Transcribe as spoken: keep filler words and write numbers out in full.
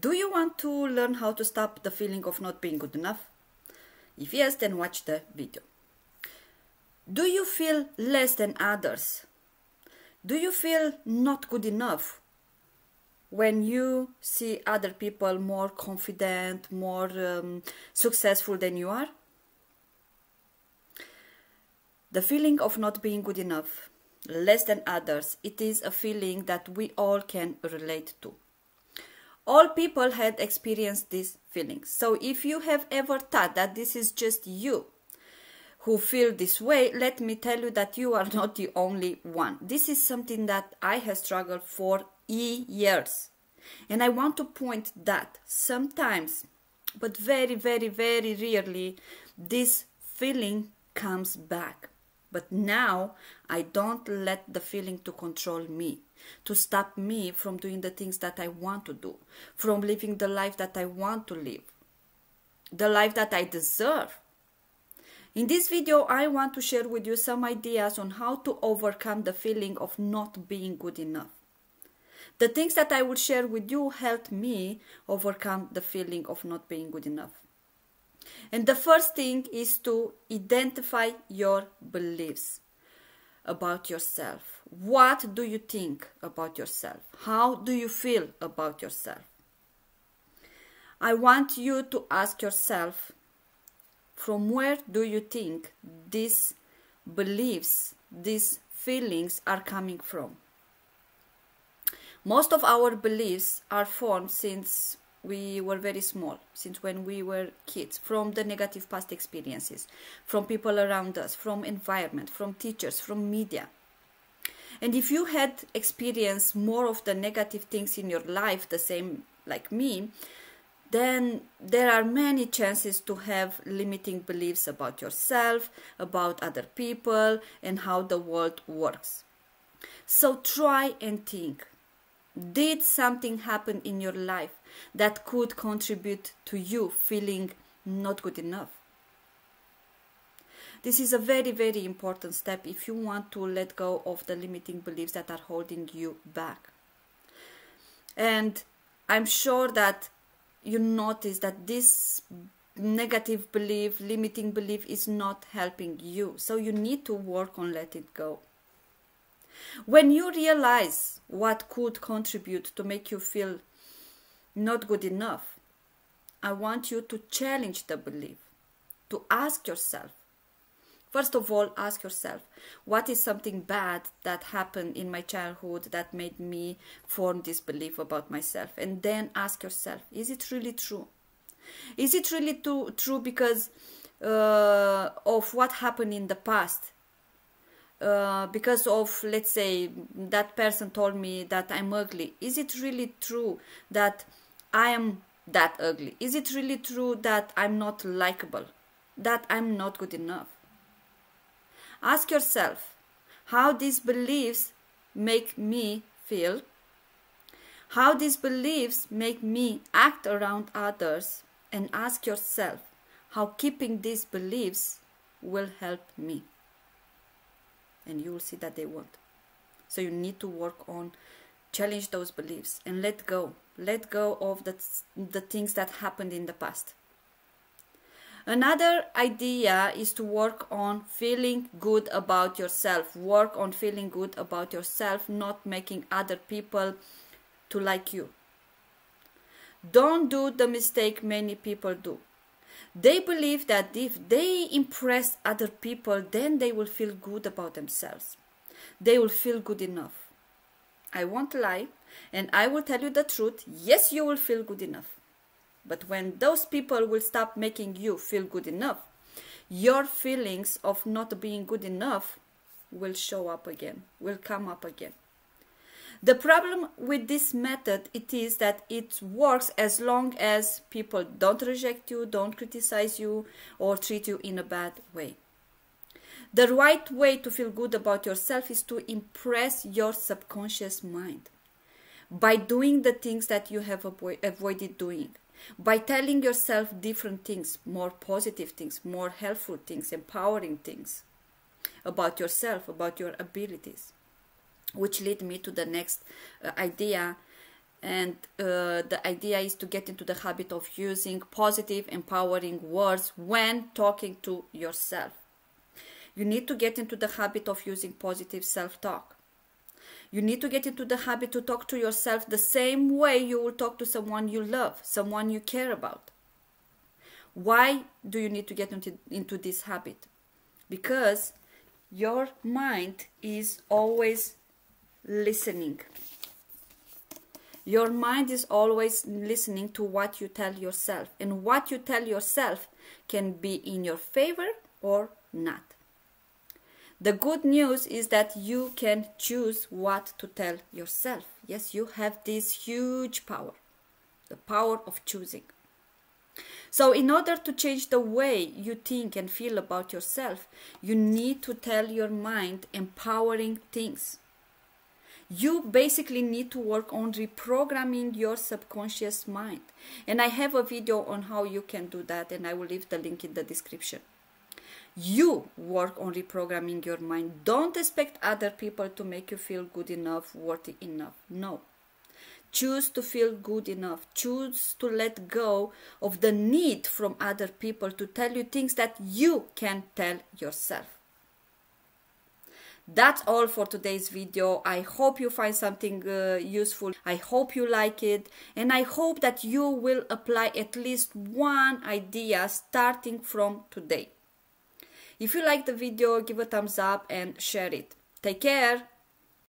Do you want to learn how to stop the feeling of not being good enough? If yes, then watch the video. Do you feel less than others? Do you feel not good enough when you see other people more confident, more um, successful than you are? The feeling of not being good enough, less than others, it is a feeling that we all can relate to. All people had experienced these feelings. So if you have ever thought that this is just you who feel this way, let me tell you that you are not the only one. This is something that I have struggled for years. And I want to point that sometimes, but very, very, very rarely, this feeling comes back. But now I don't let the feeling to control me, to stop me from doing the things that I want to do, from living the life that I want to live, the life that I deserve. In this video, I want to share with you some ideas on how to overcome the feeling of not being good enough. The things that I will share with you helped me overcome the feeling of not being good enough. And the first thing is to identify your beliefs about yourself. What do you think about yourself? How do you feel about yourself? I want you to ask yourself, from where do you think these beliefs, these feelings are coming from? Most of our beliefs are formed since we were very small, since when we were kids, from the negative past experiences, from people around us, from environment, from teachers, from media. And if you had experienced more of the negative things in your life, the same like me, then there are many chances to have limiting beliefs about yourself, about other people, and how the world works. So try and think. Did something happen in your life that could contribute to you feeling not good enough? This is a very, very important step if you want to let go of the limiting beliefs that are holding you back. And I'm sure that you notice that this negative belief, limiting belief, is not helping you. So you need to work on letting it go. When you realize what could contribute to make you feel not good enough, I want you to challenge the belief, to ask yourself. First of all, ask yourself, what is something bad that happened in my childhood that made me form this belief about myself? And then ask yourself, is it really true? Is it really too, true because uh, of what happened in the past? Uh, because of, let's say, that person told me that I'm ugly. Is it really true that I am that ugly? Is it really true that I'm not likable? That I'm not good enough? Ask yourself how these beliefs make me feel, how these beliefs make me act around others, and ask yourself how keeping these beliefs will help me. And you will see that they won't. So you need to work on, challenge those beliefs and let go. Let go of the, the things that happened in the past. Another idea is to work on feeling good about yourself. Work on feeling good about yourself, not making other people to like you. Don't do the mistake many people do. They believe that if they impress other people, then they will feel good about themselves. They will feel good enough. I won't lie, and I will tell you the truth. Yes, you will feel good enough. But when those people will stop making you feel good enough, your feelings of not being good enough will show up again, will come up again. The problem with this method, it is that it works as long as people don't reject you, don't criticize you, or treat you in a bad way. The right way to feel good about yourself is to impress your subconscious mind by doing the things that you have avo- avoided doing, by telling yourself different things, more positive things, more helpful things, empowering things about yourself, about your abilities. Which lead me to the next idea, And uh, the idea is to get into the habit of using positive, empowering words when talking to yourself. You need to get into the habit of using positive self-talk. You need to get into the habit to talk to yourself the same way you will talk to someone you love, someone you care about. Why do you need to get into, into this habit? Because your mind is always listening. Your mind is always listening to what you tell yourself. And what you tell yourself can be in your favor or not. The good news is that you can choose what to tell yourself. Yes, you have this huge power, the power of choosing. So in order to change the way you think and feel about yourself, you need to tell your mind empowering things. You basically need to work on reprogramming your subconscious mind. And I have a video on how you can do that, and I will leave the link in the description. You work on reprogramming your mind. Don't expect other people to make you feel good enough, worthy enough. No. Choose to feel good enough. Choose to let go of the need from other people to tell you things that you can tell yourself. That's all for today's video. I hope you find something uh, useful. I hope you like it. And I hope that you will apply at least one idea starting from today. If you like the video, give a thumbs up and share it. Take care!